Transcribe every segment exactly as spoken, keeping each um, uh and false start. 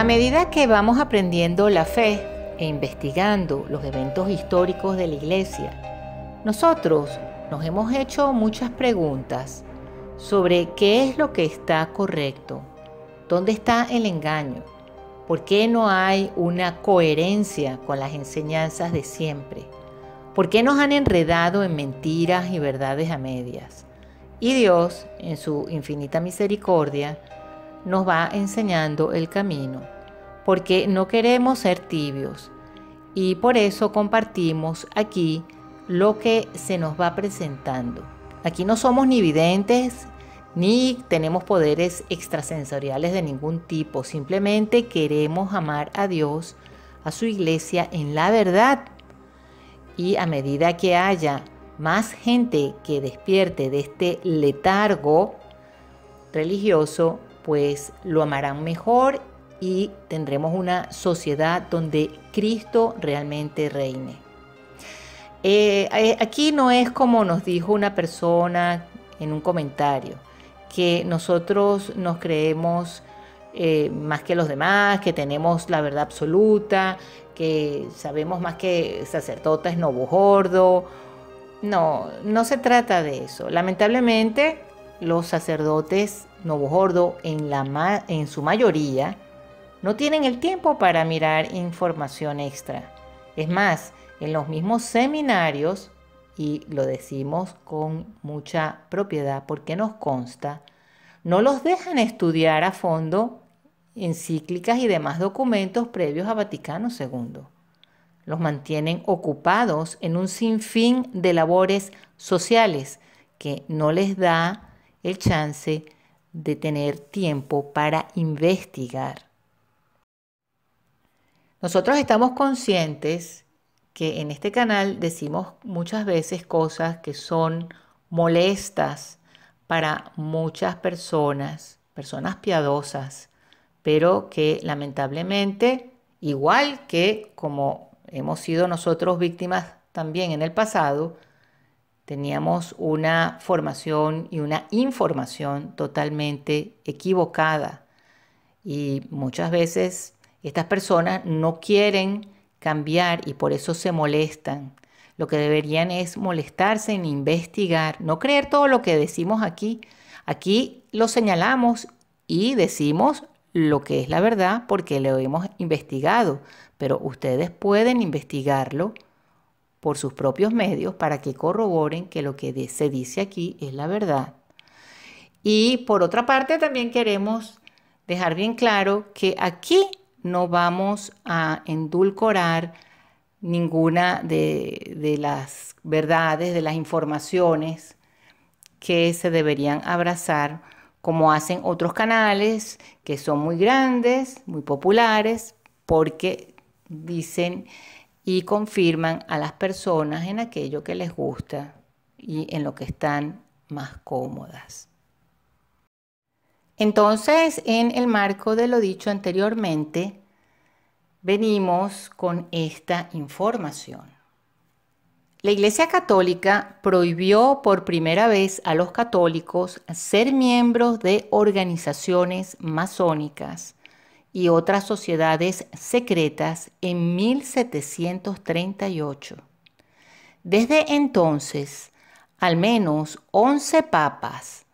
A medida que vamos aprendiendo la fe e investigando los eventos históricos de la Iglesia, nosotros nos hemos hecho muchas preguntas sobre qué es lo que está correcto, dónde está el engaño, por qué no hay una coherencia con las enseñanzas de siempre, por qué nos han enredado en mentiras y verdades a medias. Y Dios, en su infinita misericordia, nos va enseñando el camino, porque no queremos ser tibios y por eso compartimos aquí lo que se nos va presentando. Aquí no somos ni videntes, ni tenemos poderes extrasensoriales de ningún tipo, simplemente queremos amar a Dios, a su iglesia en la verdad. Y a medida que haya más gente que despierte de este letargo religioso, pues lo amarán mejor y tendremos una sociedad donde Cristo realmente reine. Eh, aquí no es como nos dijo una persona en un comentario, que nosotros nos creemos eh, más que los demás, que tenemos la verdad absoluta, que sabemos más que sacerdotes Novus ordo. No, no se trata de eso. Lamentablemente, los sacerdotes Novus ordo en, la ma en su mayoría no tienen el tiempo para mirar información extra. Es más, en los mismos seminarios, y lo decimos con mucha propiedad porque nos consta, no los dejan estudiar a fondo encíclicas y demás documentos previos a Vaticano Segundo. Los mantienen ocupados en un sinfín de labores sociales que no les da el chance de tener tiempo para investigar. Nosotros estamos conscientes que en este canal decimos muchas veces cosas que son molestas para muchas personas, personas piadosas, pero que lamentablemente, igual que como hemos sido nosotros víctimas también en el pasado, teníamos una formación y una información totalmente equivocada. Y muchas veces estas personas no quieren cambiar y por eso se molestan. Lo que deberían es molestarse en investigar, no creer todo lo que decimos aquí. Aquí lo señalamos y decimos lo que es la verdad porque lo hemos investigado, pero ustedes pueden investigarlo por sus propios medios para que corroboren que lo que se dice aquí es la verdad. Y por otra parte también queremos dejar bien claro que aquí no vamos a endulcorar ninguna de, de las verdades, de las informaciones que se deberían abrazar como hacen otros canales que son muy grandes, muy populares, porque dicen y confirman a las personas en aquello que les gusta y en lo que están más cómodas. Entonces, en el marco de lo dicho anteriormente, venimos con esta información. La Iglesia Católica prohibió por primera vez a los católicos ser miembros de organizaciones masónicas y otras sociedades secretas en mil setecientos treinta y ocho. Desde entonces, al menos once papas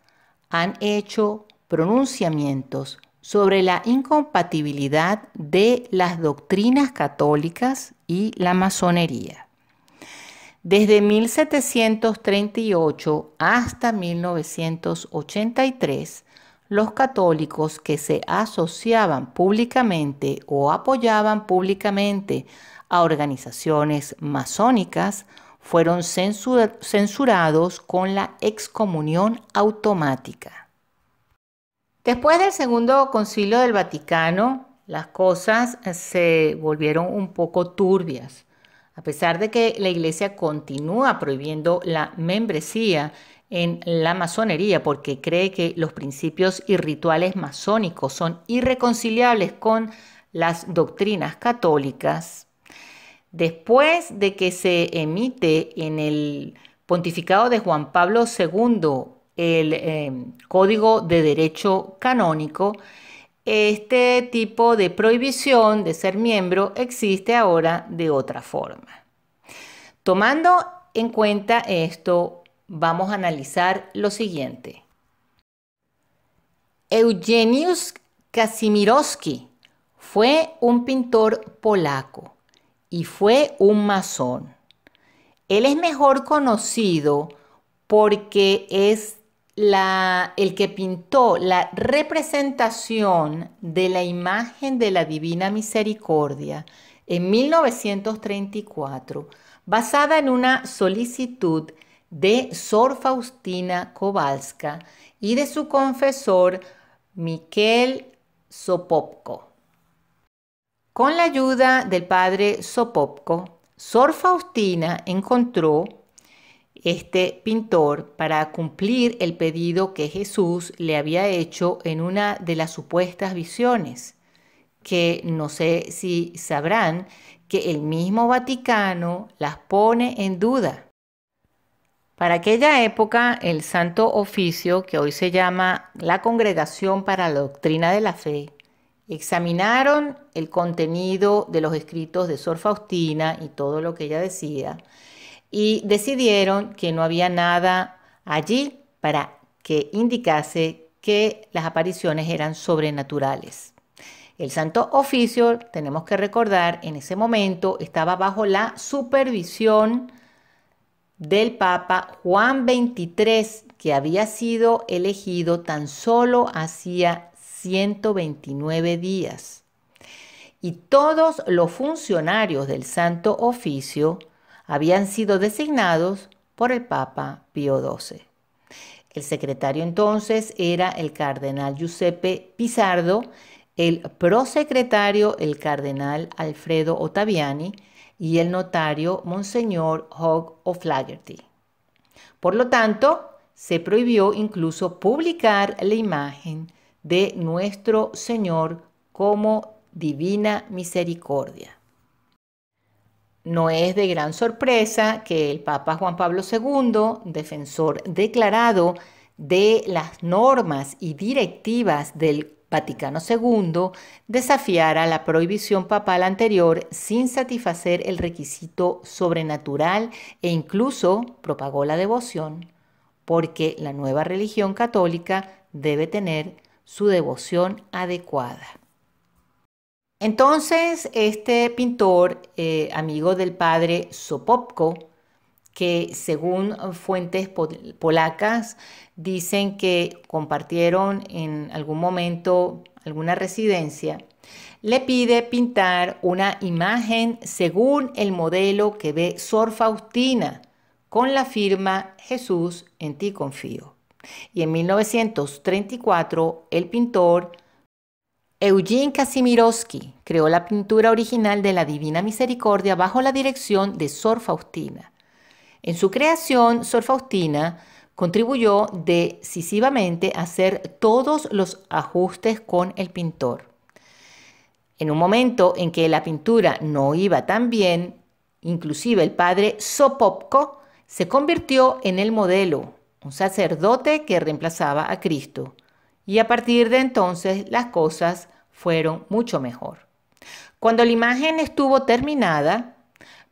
han hecho pronunciamientos sobre la incompatibilidad de las doctrinas católicas y la masonería. Desde mil setecientos treinta y ocho hasta mil novecientos ochenta y tres, los católicos que se asociaban públicamente o apoyaban públicamente a organizaciones masónicas fueron censur- censurados con la excomunión automática. Después del Segundo Concilio del Vaticano, las cosas se volvieron un poco turbias. A pesar de que la Iglesia continúa prohibiendo la membresía en la masonería porque cree que los principios y rituales masónicos son irreconciliables con las doctrinas católicas, después de que se emite en el pontificado de Juan Pablo segundo el eh, Código de Derecho Canónico, este tipo de prohibición de ser miembro existe ahora de otra forma. Tomando en cuenta esto, vamos a analizar lo siguiente. Eugeniusz Kazimirowski fue un pintor polaco y fue un masón. Él es mejor conocido porque es la, el que pintó la representación de la imagen de la Divina Misericordia en mil novecientos treinta y cuatro, basada en una solicitud de Sor Faustyna Kowalska y de su confesor Michael Sopoćko. Con la ayuda del padre Sopoćko, Sor Faustyna encontró este pintor para cumplir el pedido que Jesús le había hecho en una de las supuestas visiones, que no sé si sabrán que el mismo Vaticano las pone en duda. Para aquella época, el Santo Oficio, que hoy se llama la Congregación para la Doctrina de la Fe, examinaron el contenido de los escritos de Sor Faustyna y todo lo que ella decía y decidieron que no había nada allí para que indicase que las apariciones eran sobrenaturales. El Santo Oficio, tenemos que recordar, en ese momento estaba bajo la supervisión del Papa Juan veintitrés, que había sido elegido tan solo hacía ciento veintinueve días. Y todos los funcionarios del Santo Oficio habían sido designados por el Papa Pío doce. El secretario entonces era el cardenal Giuseppe Pizardo, el prosecretario el cardenal Alfredo Ottaviani y el notario Monseñor Hugh O'Flaherty. Por lo tanto, se prohibió incluso publicar la imagen de nuestro Señor como Divina Misericordia. No es de gran sorpresa que el Papa Juan Pablo segundo, defensor declarado de las normas y directivas del Vaticano segundo, desafiara la prohibición papal anterior sin satisfacer el requisito sobrenatural e incluso propagó la devoción, porque la nueva religión católica debe tener su devoción adecuada. Entonces, este pintor, eh, amigo del padre Sopoćko, que según fuentes pol polacas dicen que compartieron en algún momento alguna residencia, le pide pintar una imagen según el modelo que ve Sor Faustyna, con la firma Jesús, en ti confío. Y en mil novecientos treinta y cuatro, el pintor Eugeniusz Kazimirowski creó la pintura original de la Divina Misericordia bajo la dirección de Sor Faustyna. En su creación, Sor Faustyna contribuyó decisivamente a hacer todos los ajustes con el pintor. En un momento en que la pintura no iba tan bien, inclusive el padre Sopoćko se convirtió en el modelo, un sacerdote que reemplazaba a Cristo, y a partir de entonces las cosas fueron mucho mejor. Cuando la imagen estuvo terminada,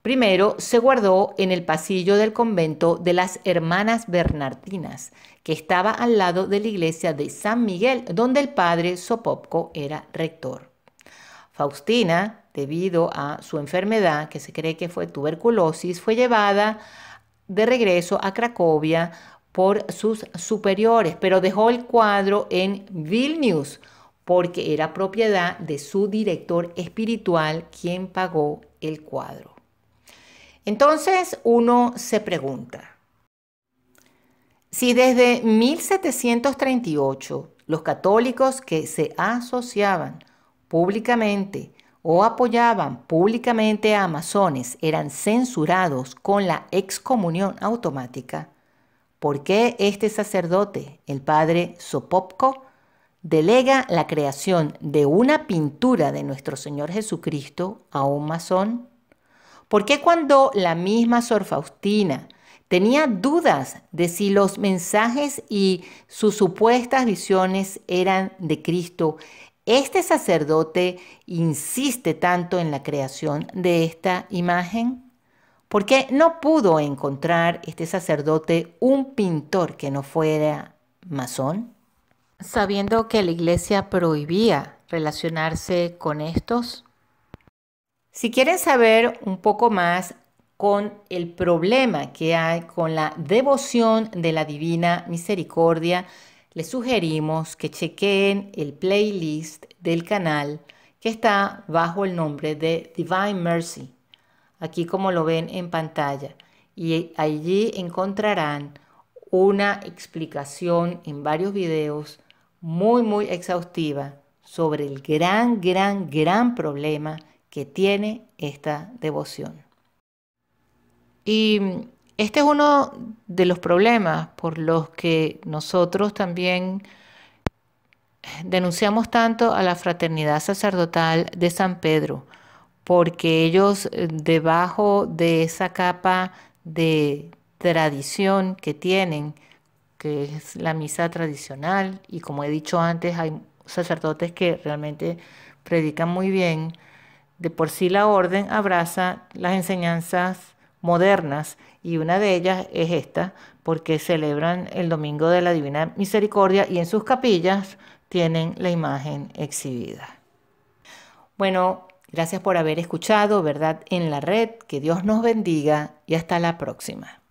primero se guardó en el pasillo del convento de las hermanas Bernardinas, que estaba al lado de la iglesia de San Miguel, donde el padre Sopoćko era rector. Faustyna, debido a su enfermedad, que se cree que fue tuberculosis, fue llevada de regreso a Cracovia por sus superiores, pero dejó el cuadro en Vilnius porque era propiedad de su director espiritual, quien pagó el cuadro. Entonces uno se pregunta, si desde mil setecientos treinta y ocho los católicos que se asociaban públicamente o apoyaban públicamente a masones eran censurados con la excomunión automática, ¿por qué este sacerdote, el padre Sopoćko, delega la creación de una pintura de nuestro Señor Jesucristo a un masón? ¿Por qué cuando la misma Sor Faustyna tenía dudas de si los mensajes y sus supuestas visiones eran de Cristo, Este sacerdote insiste tanto en la creación de esta imagen porque no pudo encontrar este sacerdote un pintor que no fuera masón, sabiendo que la Iglesia prohibía relacionarse con estos. Si quieren saber un poco más con el problema que hay con la devoción de la Divina Misericordia, les sugerimos que chequen el playlist del canal que está bajo el nombre de Divine Mercy, aquí como lo ven en pantalla, y allí encontrarán una explicación en varios videos muy muy exhaustiva sobre el gran gran gran problema que tiene esta devoción. Y este es uno de los problemas por los que nosotros también denunciamos tanto a la Fraternidad Sacerdotal de San Pedro, porque ellos, debajo de esa capa de tradición que tienen, que es la misa tradicional, y como he dicho antes, hay sacerdotes que realmente predican muy bien, de por sí la orden abraza las enseñanzas modernas, y una de ellas es esta, porque celebran el Domingo de la Divina Misericordia y en sus capillas tienen la imagen exhibida. Bueno, gracias por haber escuchado Verdad en la Red, que Dios nos bendiga y hasta la próxima.